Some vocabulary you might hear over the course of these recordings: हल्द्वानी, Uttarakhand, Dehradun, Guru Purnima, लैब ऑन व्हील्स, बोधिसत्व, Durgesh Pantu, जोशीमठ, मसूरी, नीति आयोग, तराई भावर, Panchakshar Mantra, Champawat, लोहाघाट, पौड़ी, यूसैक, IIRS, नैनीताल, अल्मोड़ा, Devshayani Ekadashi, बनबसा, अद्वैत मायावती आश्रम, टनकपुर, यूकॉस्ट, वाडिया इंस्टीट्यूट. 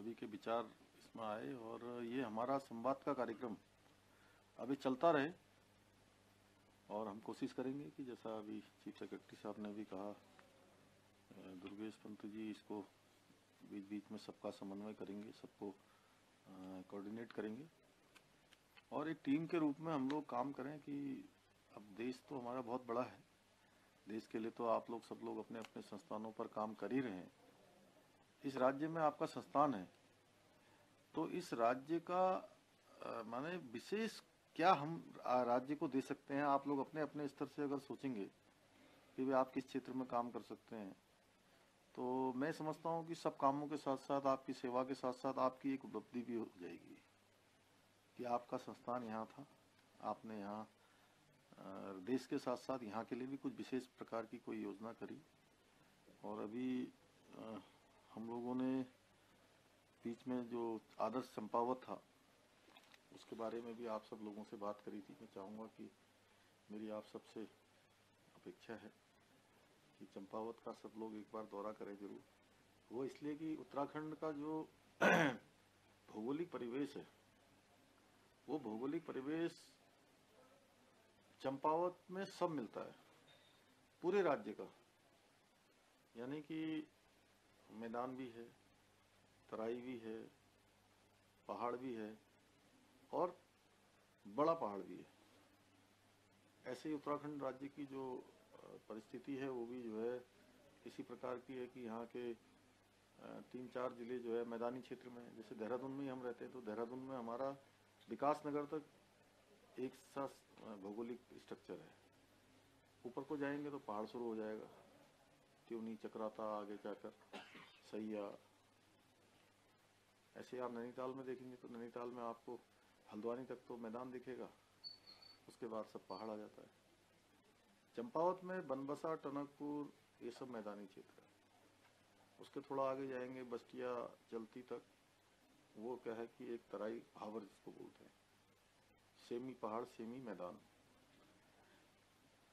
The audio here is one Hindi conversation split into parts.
सभी के विचार इसमें आए और ये हमारा संवाद का कार्यक्रम अभी चलता रहे और हम कोशिश करेंगे कि जैसा अभी चीफ सेक्रेटरी साहब ने भी कहा, दुर्गेश पंतु जी इसको बीच बीच में सबका समन्वय करेंगे, सबको कोऑर्डिनेट करेंगे और एक टीम के रूप में हम लोग काम करें कि अब देश तो हमारा बहुत बड़ा है, देश के लिए तो आप लोग सब लोग अपने अपने संस्थानों पर काम कर ही रहे हैं। इस राज्य में आपका संस्थान है तो इस राज्य का माने विशेष क्या हम राज्य को दे सकते हैं। आप लोग अपने अपने स्तर से अगर सोचेंगे कि वे आप किस क्षेत्र में काम कर सकते हैं तो मैं समझता हूं कि सब कामों के साथ साथ आपकी सेवा के साथ साथ आपकी एक उपलब्धि भी हो जाएगी कि आपका संस्थान यहाँ था, आपने यहाँ देश के साथ साथ यहाँ के लिए भी कुछ विशेष प्रकार की कोई योजना करी। और अभी हम लोगों ने बीच में जो आदर्श चंपावत था उसके बारे में भी आप सब लोगों से बात करी थी। मैं चाहूँगा कि मेरी आप सबसे अपेक्षा है कि चंपावत का सब लोग एक बार दौरा करें जरूर। वो इसलिए कि उत्तराखंड का जो भौगोलिक परिवेश है वो भौगोलिक परिवेश चंपावत में सब मिलता है पूरे राज्य का, यानी कि मैदान भी है, तराई भी है, पहाड़ भी है और बड़ा पहाड़ भी है। ऐसे ही उत्तराखंड राज्य की जो परिस्थिति है वो भी जो है इसी प्रकार की है कि यहाँ के 3-4 जिले जो है मैदानी क्षेत्र में, जैसे देहरादून में ही हम रहते हैं तो देहरादून में हमारा विकास नगर तक एक सा भौगोलिक स्ट्रक्चर है। ऊपर को जाएंगे तो पहाड़ शुरू हो जाएगा, त्यूनी, चक्राता, आगे जाकर सैया। ऐसे आप नैनीताल में देखेंगे तो नैनीताल में आपको हल्द्वानी तक तो मैदान दिखेगा, उसके बाद सब पहाड़ आ जाता है। चंपावत में बनबसा, टनकपुर ये सब मैदानी क्षेत्र है। उसके थोड़ा आगे जाएंगे बस्तिया, जलती तक वो क्या है कि एक तराई भावर जिसको बोलते हैं, सेमी पहाड़ सेमी मैदान।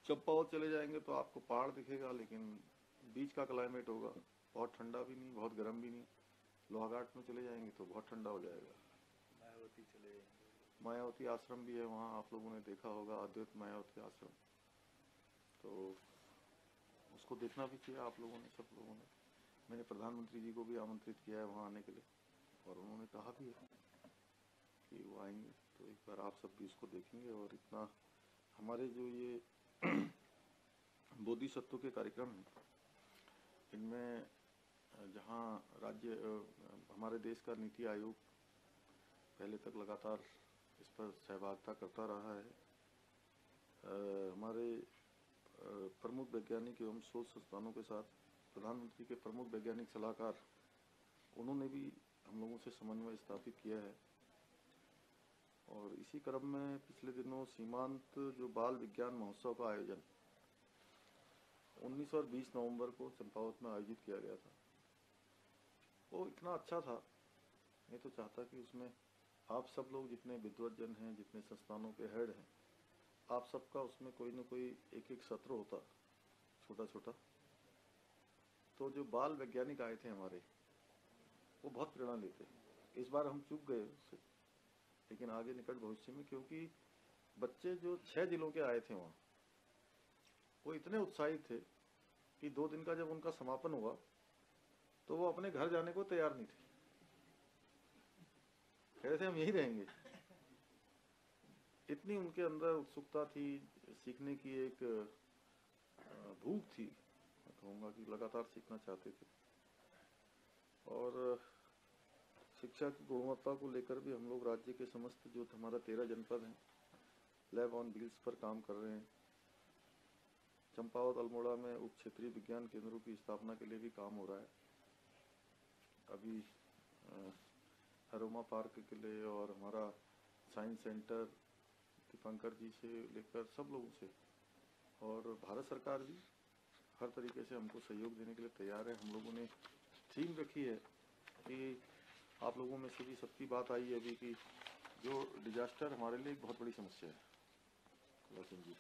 चंपावत चले जाएंगे तो आपको पहाड़ दिखेगा लेकिन बीच का क्लाइमेट होगा, बहुत ठंडा भी नहीं बहुत गर्म भी नहीं। लोहाघाट में चले जाएंगे तो बहुत ठंडा हो जाएगा। मायावती चले जाएंगे, मायावती आश्रम भी है वहाँ, आप लोगों ने देखा होगा अद्वैत मायावती आश्रम, तो उसको देखना भी चाहिए आप लोगों ने सब लोगों ने। मैंने प्रधानमंत्री जी को भी आमंत्रित किया है वहाँ आने के लिए और उन्होंने कहा भी है कि वो आएंगे तो एक बार आप सब भी उसको देखेंगे। और इतना हमारे जो ये बोधिसत्व के कार्यक्रम हैं इनमें जहाँ राज्य हमारे देश का नीति आयोग पहले तक लगातार इस पर सहभागिता करता रहा है, हमारे प्रमुख वैज्ञानिक एवं शोध संस्थानों के साथ प्रधानमंत्री के प्रमुख वैज्ञानिक सलाहकार उन्होंने भी हम लोगों से समन्वय स्थापित किया है। और इसी क्रम में पिछले दिनों सीमांत जो बाल विज्ञान महोत्सव का आयोजन 19 और 20 नवंबर को चंपावत में आयोजित किया गया था, वो इतना अच्छा था। मैं तो चाहता कि उसमें आप सब लोग जितने विद्वतजन हैं, जितने संस्थानों के हेड हैं, आप सबका उसमें कोई ना कोई एक सत्र होता छोटा छोटा। तो जो बाल वैज्ञानिक आए थे हमारे वो बहुत प्रेरणा लेते हैं। इस बार हम चूक गए उससे, लेकिन आगे निकट भविष्य में, क्योंकि बच्चे जो 6 जिलों के आए थे वहाँ वो इतने उत्साहित थे कि 2 दिन का जब उनका समापन हुआ तो वो अपने घर जाने को तैयार नहीं थे, कह रहे थे हम यहीं रहेंगे। इतनी उनके अंदर उत्सुकता थी, सीखने की एक भूख थी, मैं कहूँगा कि लगातार सीखना चाहते थे। और शिक्षा की गुणवत्ता को लेकर भी हम लोग राज्य के समस्त जो हमारा 13 जनपद हैं लैब ऑन व्हील्स पर काम कर रहे हैं। चंपावत अल्मोड़ा में उप क्षेत्रीय विज्ञान केंद्रों की स्थापना के लिए भी काम हो रहा है। अभी हरोमा पार्क के लिए और हमारा साइंस सेंटर दीपंकर जी से लेकर सब लोगों से और भारत सरकार भी हर तरीके से हमको सहयोग देने के लिए तैयार है। हम लोगों ने थीम रखी है कि आप लोगों में से भी सबकी बात आई है अभी कि जो डिजास्टर हमारे लिए एक बहुत बड़ी समस्या है। लखन जी,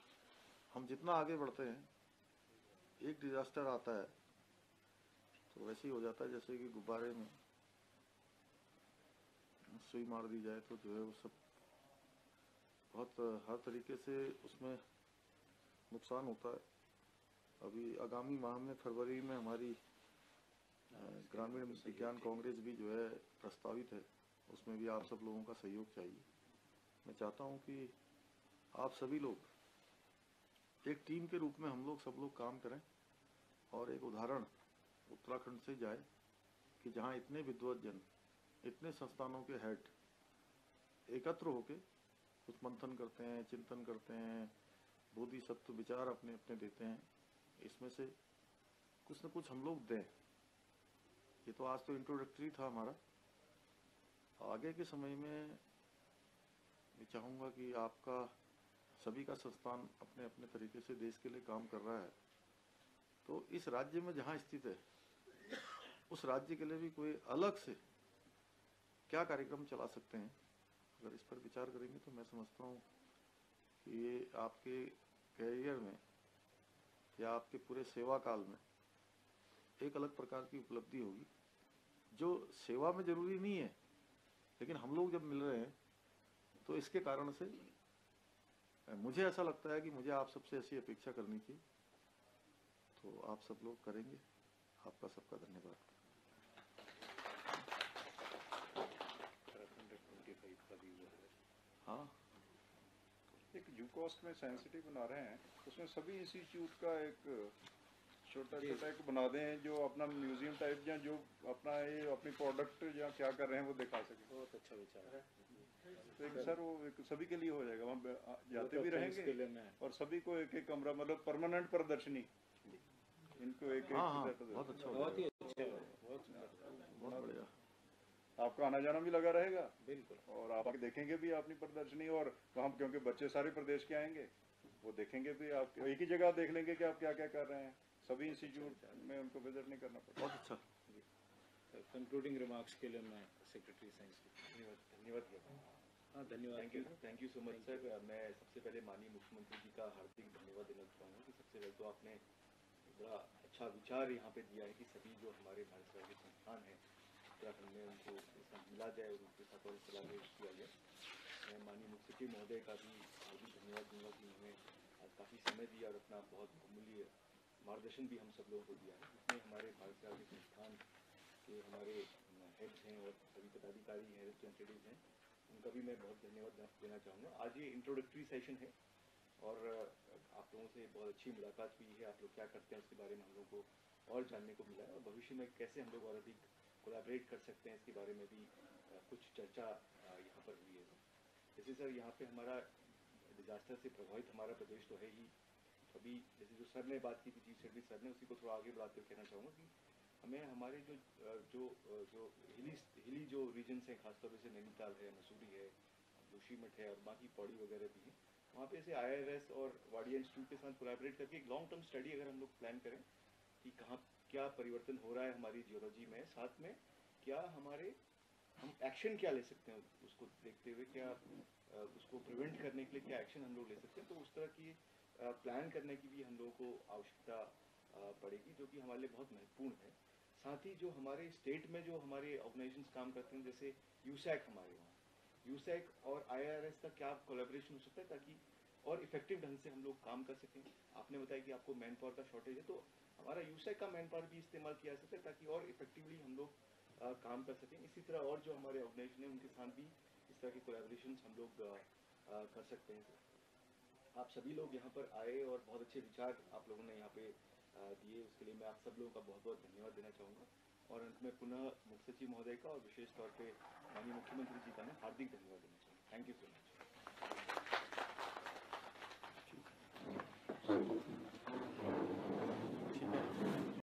हम जितना आगे बढ़ते हैं एक डिजास्टर आता है तो वैसे ही हो जाता है जैसे कि गुब्बारे में सुई मार दी जाए तो जो है वो सब बहुत हर तरीके से उसमें नुकसान होता है। अभी आगामी माह में फरवरी में हमारी ग्रामीण विज्ञान कांग्रेस भी जो है प्रस्तावित है, उसमें भी आप सब लोगों का सहयोग चाहिए। मैं चाहता हूं कि आप सभी लोग एक टीम के रूप में हम लोग सब लोग काम करें और एक उदाहरण उत्तराखंड से जाए कि जहां इतने विद्वतजन, इतने संस्थानों के हेड एकत्र होके कुछ मंथन करते हैं, चिंतन करते हैं, बोधि सत्व विचार अपने अपने देते हैं, इसमें से कुछ न कुछ हम लोग दें। ये तो आज तो इंट्रोडक्टरी था हमारा। आगे के समय में मैं चाहूँगा कि आपका सभी का संस्थान अपने अपने तरीके से देश के लिए काम कर रहा है, तो इस राज्य में जहाँ स्थित है उस राज्य के लिए भी कोई अलग से क्या कार्यक्रम चला सकते हैं, अगर इस पर विचार करेंगे तो मैं समझता हूँ कि ये आपके कैरियर में या आपके पूरे सेवा काल में एक अलग प्रकार की उपलब्धि होगी, जो सेवा में जरूरी नहीं है, लेकिन हम लोग जब मिल रहे हैं तो इसके कारण से मुझे ऐसा लगता है कि मुझे आप सबसे ऐसी अपेक्षा करनी चाहिए। तो आप सब लोग करेंगे, आपका सबका धन्यवाद। हाँ, एक यूकॉस्ट में सेंसिटिव बना रहे हैं, उसमें सभी इंस्टीट्यूट का एक छोटा छोटा एक बना दें जो अपना म्यूजियम टाइप या जो अपना ये अपनी प्रोडक्ट या क्या कर रहे हैं वो दिखा सके। बहुत अच्छा विचार है तो एक सर वो एक सभी के लिए हो जाएगा, वहाँ जाते भी रहेंगे और सभी को एक एक कमरा, मतलब परमानेंट प्रदर्शनी इनको एक एक आपका आना जाना भी लगा रहेगा बिल्कुल, और आप देखेंगे भी अपनी प्रदर्शनी और वहाँ क्योंकि बच्चे सारे प्रदेश के आएंगे वो देखेंगे भी, आप एक ही जगह देख लेंगे कि आप क्या क्या कर रहे हैं, सभी इंस्टीट्यूट में उनको विजिट नहीं करना पड़ेगा। बहुत अच्छा, कंक्लूडिंग रिमार्क्स के लिए मैं सेक्रेटरी साइंस धन्यवाद करता हूँ। हाँ धन्यवाद, thank you so much sir. मैं सबसे पहले माननीय मुख्यमंत्री जी का हार्दिक धन्यवाद देना चाहूँगा कि सबसे पहले तो आपने बड़ा अच्छा विचार यहाँ पे दिया है कि सभी जो हमारे भारत सरकार के संस्थान हैं उत्तराखंड में उनको मिला जाए और उनके साथ और सलाहवेश किया जाए। मैं माननीय मुख्य सचिव महोदय का भी हार्दिक धन्यवाद दूंगा कि उन्होंने काफ़ी समय दिया और अपना बहुत बहुमूल्य मार्गदर्शन भी हम सब लोगों को दिया है। इसमें हमारे भारत सरकार के संस्थान के हमारे हेड्स हैं और सभी पदाधिकारी हैं, रिप्रेजेंटेटिव हैं, उनका भी मैं बहुत धन्यवाद देना चाहूँगा। आज ये इंट्रोडक्टरी सेशन है और आप लोगों से बहुत अच्छी मुलाकात हुई है, आप लोग क्या करते हैं उसके बारे में हम लोगों को और जानने को मिला है और भविष्य में कैसे हम लोग और अधिक कोलैबोरेट कर सकते हैं इसके बारे में भी कुछ चर्चा यहाँ पर हुई है। जैसे सर यहाँ पे हमारा डिजास्टर से प्रभावित हमारा प्रदेश तो है ही, अभी जैसे जो सर ने बात की थी चीफ सेक्रेटरी सर ने, उसी को थोड़ा आगे बढ़ाते हुए कहना चाहूँगा कि हमें हमारे जो जो जो हिली जो रीजन्स हैं, खासतौर पर जैसे नैनीताल है, मसूरी है, जोशीमठ है और बाकी पौड़ी वगैरह भी हैं, वहाँ पे ऐसे IIRS और वाडिया इंस्टीट्यूट के साथ कोलैबोरेट करके एक लॉन्ग टर्म स्टडी अगर हम लोग प्लान करें कि कहाँ क्या परिवर्तन हो रहा है हमारी जियोलॉजी में, साथ में क्या हमारे हम एक्शन क्या ले सकते हैं उसको देखते हुए, क्या उसको प्रिवेंट करने के लिए क्या एक्शन हम लोग ले सकते हैं, तो उस तरह की प्लान करने की भी हम लोगों को आवश्यकता पड़ेगी जो कि हमारे लिए बहुत महत्वपूर्ण है। साथ ही जो हमारे स्टेट में जो हमारे ऑर्गेनाइजेशन काम करते हैं जैसे यूसैक, हमारे वहाँ यूसैक और IIRS का क्या कोलैबोरेशन हो सकता है ताकि और इफेक्टिव ढंग से हम लोग काम कर सकें। आपने बताया कि आपको मैन पावर का शॉर्टेज है, तो हमारा यूसैक का मैन पावर भी इस्तेमाल किया जा सकता है ताकि और इफेक्टिवली हम लोग काम कर सकें। इसी तरह और जो हमारे ऑर्गेनाइजेशन है उनके साथ भी इस तरह के कोलैबोरेशन हम लोग कर सकते हैं। आप सभी लोग यहाँ पर आए और बहुत अच्छे विचार आप लोगों ने यहाँ पे दिए, उसके लिए मैं आप सब लोगों का बहुत बहुत धन्यवाद देना चाहूँगा और अंत में पुनः मुख्य सचिव महोदय का और विशेष तौर पे माननीय मुख्यमंत्री जी का मैं हार्दिक धन्यवाद देना चाहूँगा। Thank you so much.